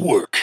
Work.